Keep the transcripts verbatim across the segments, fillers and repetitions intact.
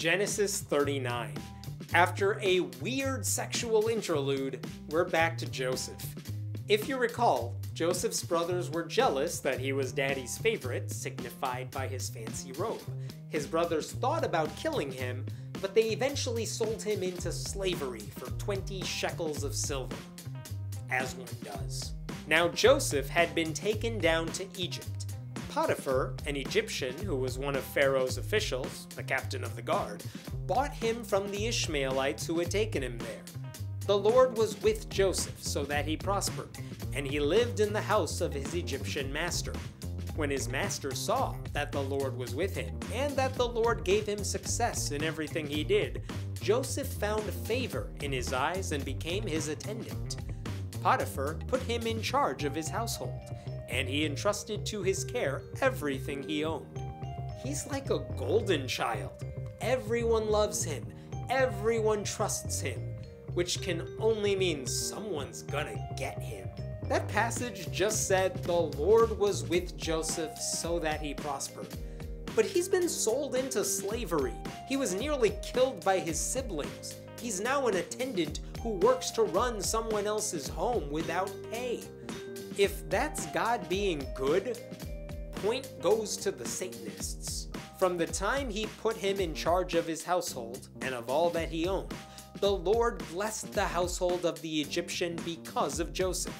Genesis thirty-nine. After a weird sexual interlude, we're back to Joseph. If you recall, Joseph's brothers were jealous that he was daddy's favorite, signified by his fancy robe. His brothers thought about killing him, but they eventually sold him into slavery for twenty shekels of silver. As one does. Now Joseph had been taken down to Egypt. Potiphar, an Egyptian who was one of Pharaoh's officials, the captain of the guard, bought him from the Ishmaelites who had taken him there. The Lord was with Joseph so that he prospered, and he lived in the house of his Egyptian master. When his master saw that the Lord was with him, and that the Lord gave him success in everything he did, Joseph found favor in his eyes and became his attendant. Potiphar put him in charge of his household, and he entrusted to his care everything he owned. He's like a golden child. Everyone loves him. Everyone trusts him, which can only mean someone's gonna get him. That passage just said the Lord was with Joseph so that he prospered. But he's been sold into slavery. He was nearly killed by his siblings. He's now an attendant who works to run someone else's home without pay. If that's God being good, point goes to the Satanists. From the time he put him in charge of his household and of all that he owned, the Lord blessed the household of the Egyptian because of Joseph.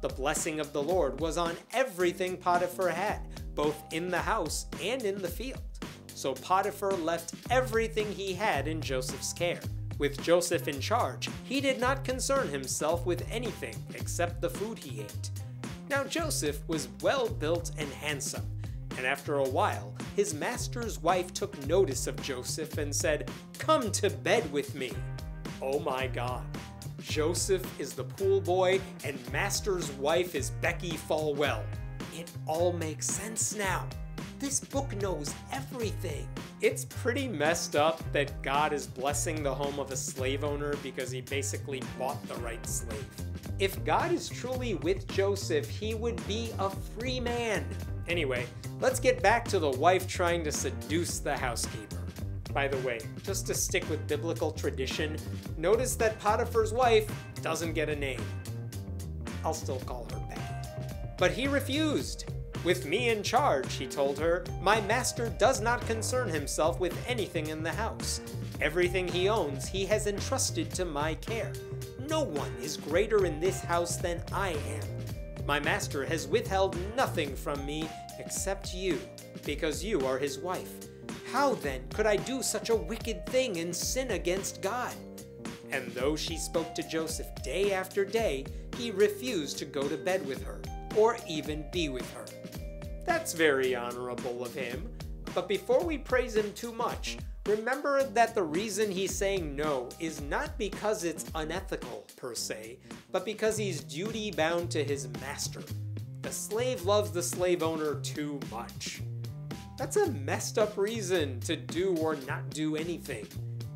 The blessing of the Lord was on everything Potiphar had, both in the house and in the field. So Potiphar left everything he had in Joseph's care. With Joseph in charge, he did not concern himself with anything except the food he ate. Now Joseph was well built and handsome, and after a while, his master's wife took notice of Joseph and said, "Come to bed with me." Oh my God. Joseph is the pool boy, and master's wife is Becky Falwell. It all makes sense now. This book knows everything. It's pretty messed up that God is blessing the home of a slave owner because he basically bought the right slave. If God is truly with Joseph, he would be a free man. Anyway, let's get back to the wife trying to seduce the housekeeper. By the way, just to stick with biblical tradition, notice that Potiphar's wife doesn't get a name. I'll still call her Becky. But he refused. "With me in charge," he told her, "my master does not concern himself with anything in the house. Everything he owns he has entrusted to my care. No one is greater in this house than I am. My master has withheld nothing from me except you, because you are his wife. How then could I do such a wicked thing and sin against God?" And though she spoke to Joseph day after day, he refused to go to bed with her, or even be with her. That's very honorable of him, but before we praise him too much, remember that the reason he's saying no is not because it's unethical, per se, but because he's duty-bound to his master. The slave loves the slave owner too much. That's a messed up reason to do or not do anything.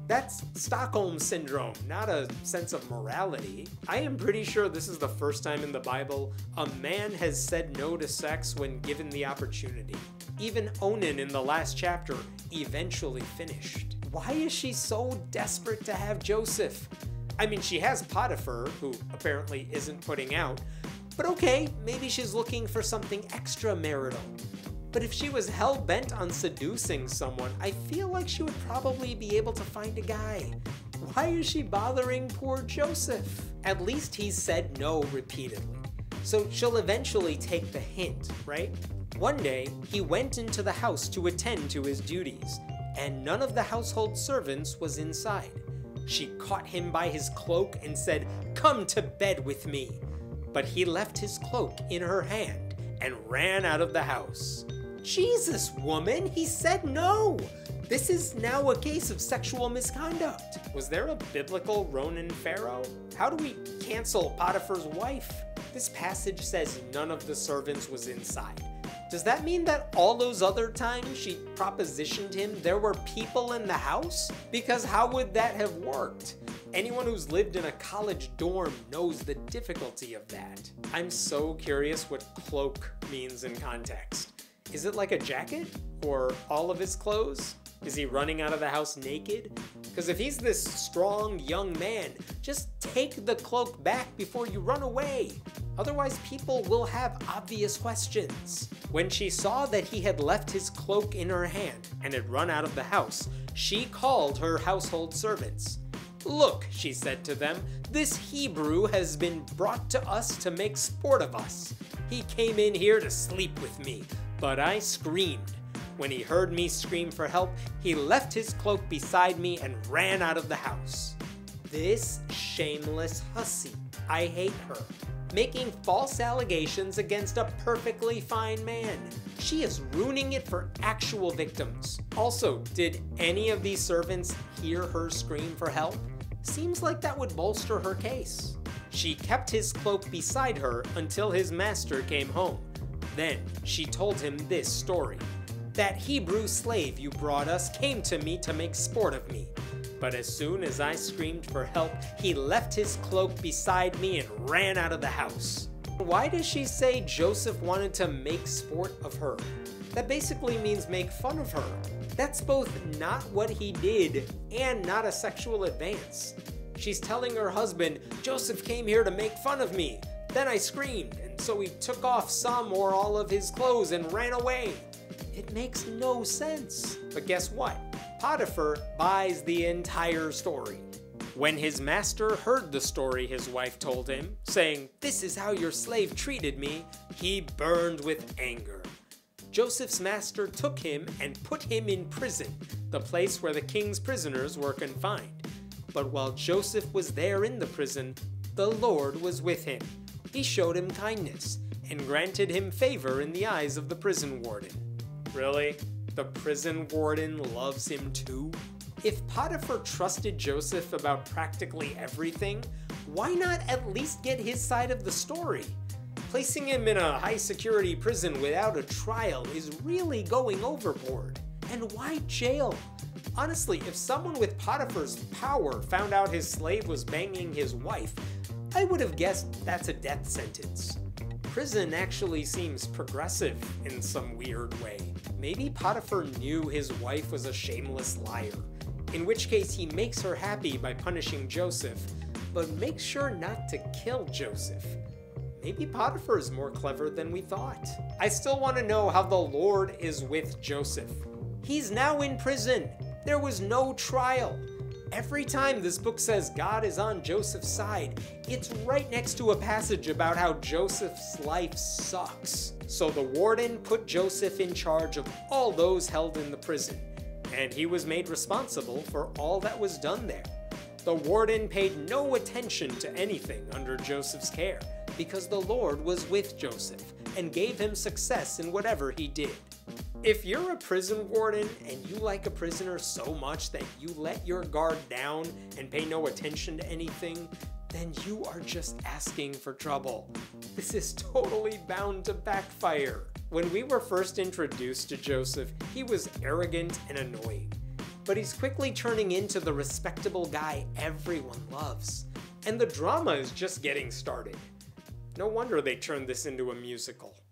That's Stockholm Syndrome, not a sense of morality. I am pretty sure this is the first time in the Bible a man has said no to sex when given the opportunity. Even Onan in the last chapter eventually finished. Why is she so desperate to have Joseph? I mean, she has Potiphar, who apparently isn't putting out, but okay, maybe she's looking for something extramarital. But if she was hell-bent on seducing someone, I feel like she would probably be able to find a guy. Why is she bothering poor Joseph? At least he's said no repeatedly. So she'll eventually take the hint, right? One day, he went into the house to attend to his duties, and none of the household servants was inside. She caught him by his cloak and said, "Come to bed with me." But he left his cloak in her hand and ran out of the house. Jesus, woman, he said no! This is now a case of sexual misconduct. Was there a biblical Ronan Farrow? How do we cancel Potiphar's wife? This passage says none of the servants was inside. Does that mean that all those other times she propositioned him, there were people in the house? Because how would that have worked? Anyone who's lived in a college dorm knows the difficulty of that. I'm so curious what cloak means in context. Is it like a jacket? Or all of his clothes? Is he running out of the house naked? Because if he's this strong young man, just take the cloak back before you run away. Otherwise, people will have obvious questions. When she saw that he had left his cloak in her hand and had run out of the house, she called her household servants. "Look," she said to them, "this Hebrew has been brought to us to make sport of us. He came in here to sleep with me, but I screamed. When he heard me scream for help, he left his cloak beside me and ran out of the house." This shameless hussy, I hate her. Making false allegations against a perfectly fine man. She is ruining it for actual victims. Also, did any of these servants hear her scream for help? Seems like that would bolster her case. She kept his cloak beside her until his master came home. Then she told him this story. "That Hebrew slave you brought us came to me to make sport of me. But as soon as I screamed for help, he left his cloak beside me and ran out of the house." Why does she say Joseph wanted to make sport of her? That basically means make fun of her. That's both not what he did and not a sexual advance. She's telling her husband, "Joseph came here to make fun of me. Then I screamed, and so he took off some or all of his clothes and ran away." It makes no sense. But guess what? Potiphar buys the entire story. When his master heard the story his wife told him, saying, "This is how your slave treated me," he burned with anger. Joseph's master took him and put him in prison, the place where the king's prisoners were confined. But while Joseph was there in the prison, the Lord was with him. He showed him kindness and granted him favor in the eyes of the prison warden. Really? The prison warden loves him too? If Potiphar trusted Joseph about practically everything, why not at least get his side of the story? Placing him in a high-security prison without a trial is really going overboard. And why jail? Honestly, if someone with Potiphar's power found out his slave was banging his wife, I would have guessed that's a death sentence. Prison actually seems progressive in some weird way. Maybe Potiphar knew his wife was a shameless liar, in which case he makes her happy by punishing Joseph, but makes sure not to kill Joseph. Maybe Potiphar is more clever than we thought. I still want to know how the Lord is with Joseph. He's now in prison. There was no trial. Every time this book says God is on Joseph's side, it's right next to a passage about how Joseph's life sucks. So the warden put Joseph in charge of all those held in the prison, and he was made responsible for all that was done there. The warden paid no attention to anything under Joseph's care, because the Lord was with Joseph and gave him success in whatever he did. If you're a prison warden and you like a prisoner so much that you let your guard down and pay no attention to anything, then you are just asking for trouble. This is totally bound to backfire. When we were first introduced to Joseph, he was arrogant and annoying. But he's quickly turning into the respectable guy everyone loves. And the drama is just getting started. No wonder they turned this into a musical.